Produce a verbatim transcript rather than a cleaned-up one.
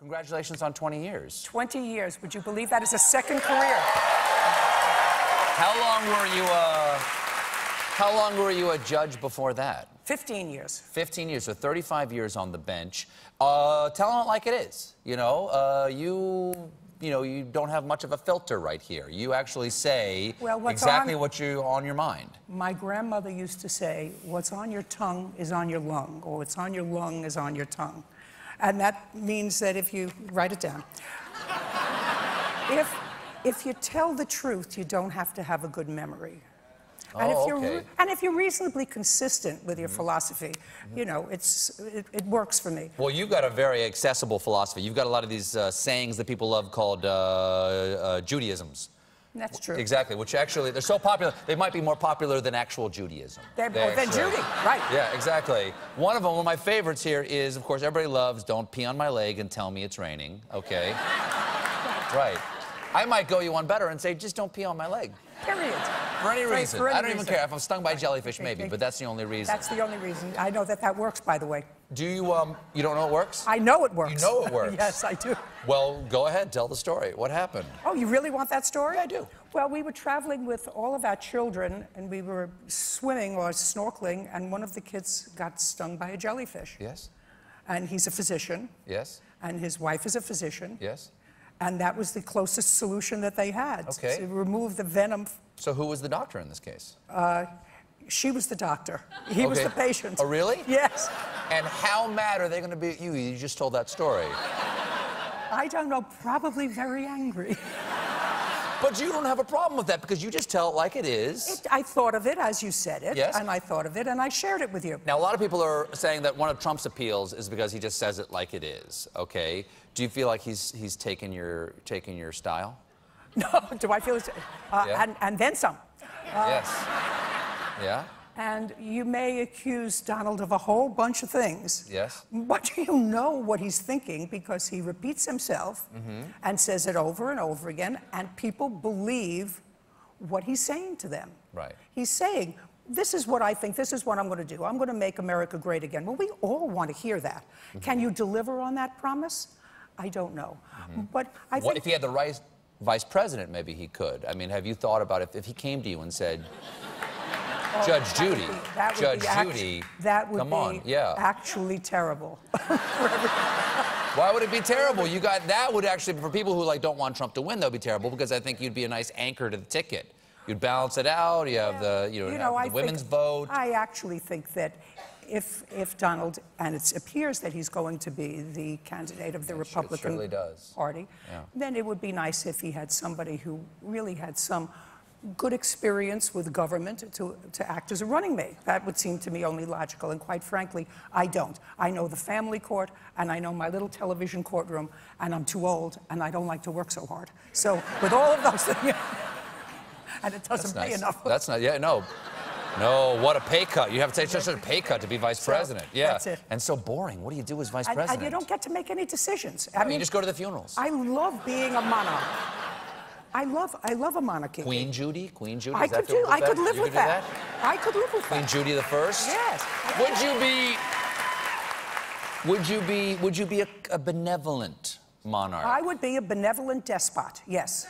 Congratulations on twenty years. twenty years. Would you believe that is a second career? How long were you a... How long were you a judge before that? fifteen years. fifteen years, so thirty-five years on the bench. Uh, tell them it like it is. You know, uh, you... you know, you don't have much of a filter right here. You actually say well, exactly on, what you on your mind. My grandmother used to say, what's on your tongue is on your lung, or what's on your lung is on your tongue. And that means that if you write it down. if, if you tell the truth, you don't have to have a good memory. And, oh, if you're, okay. and if you're reasonably consistent with your mm-hmm. philosophy, mm-hmm. you know, it's, it, it works for me. Well, you've got a very accessible philosophy. You've got a lot of these uh, sayings that people love called uh, uh, Judaisms. That's true. Exactly, which actually, they're so popular, they might be more popular than actual Judaism. They're, they than Judy, right. Yeah, exactly. One of them, one of my favorites here is, of course, everybody loves, don't pee on my leg and tell me it's raining, okay? Right. I might go you one better and say, just don't pee on my leg. Period. For any reason. For any I don't reason. even care. If I'm stung by jellyfish, maybe, but that's the only reason. That's the only reason. I know that that works, by the way. Do you, um, you don't know it works? I know it works. You know it works. Yes, I do. Well, go ahead, tell the story. What happened? Oh, you really want that story? Yeah, I do. Well, we were traveling with all of our children, and we were swimming or snorkeling, and one of the kids got stung by a jellyfish. Yes. And he's a physician. Yes. And his wife is a physician. Yes. And that was the closest solution that they had. Okay. To remove the venom. So who was the doctor in this case? Uh, she was the doctor. He okay. was the patient. Oh, really? Yes. And how mad are they going to be at you? You just told that story. I don't know. Probably very angry. But you don't have a problem with that because you just tell it like it is. It, I thought of it as you said it, yes. and I thought of it, and I shared it with you. Now, a lot of people are saying that one of Trump's appeals is because he just says it like it is, okay? Do you feel like he's, he's taken your, taken your style? No, do I feel it's... Uh, yeah. and, and then some. Uh, yes. Yeah? And you may accuse Donald of a whole bunch of things. Yes. But you know what he's thinking because he repeats himself mm-hmm. and says it over and over again, and people believe what he's saying to them. Right. He's saying, this is what I think, this is what I'm going to do. I'm going to make America great again. Well, we all want to hear that. Mm-hmm. Can you deliver on that promise? I don't know. Mm-hmm. But I think... What if he had the right vice president, maybe he could? I mean, have you thought about if, if he came to you and said... Oh, Judge Judy, that would be, that would Judge Judy, that would come on, be yeah. actually terrible. Why would it be terrible? You got that would actually for people who like don't want Trump to win, that would be terrible because I think you'd be a nice anchor to the ticket. You'd balance it out. You have yeah. the you know, you know the women's think, vote. I actually think that if if Donald and it appears that he's going to be the candidate of the it Republican surely does. Party, yeah. then it would be nice if he had somebody who really had some. Good experience with government to, to act as a running mate. That would seem to me only logical, and quite frankly, I don't. I know the family court, and I know my little television courtroom, and I'm too old, and I don't like to work so hard. So, with all of those things, and it doesn't That's pay nice. enough. That's not, yeah, no. No, what a pay cut. You have to take such a pay cut to be vice so, president. Yeah. That's it. And so boring. What do you do as vice and, president? And you don't get to make any decisions. I no, mean, you just go to the funerals. I love being a monarch. I love, I love a monarchy. Queen Judy, Queen Judy. I could do, I could live with that. I could live with that. Queen Judy the First. Yes. Would you be, would you be, would you be a, a benevolent monarch? I would be a benevolent despot. Yes.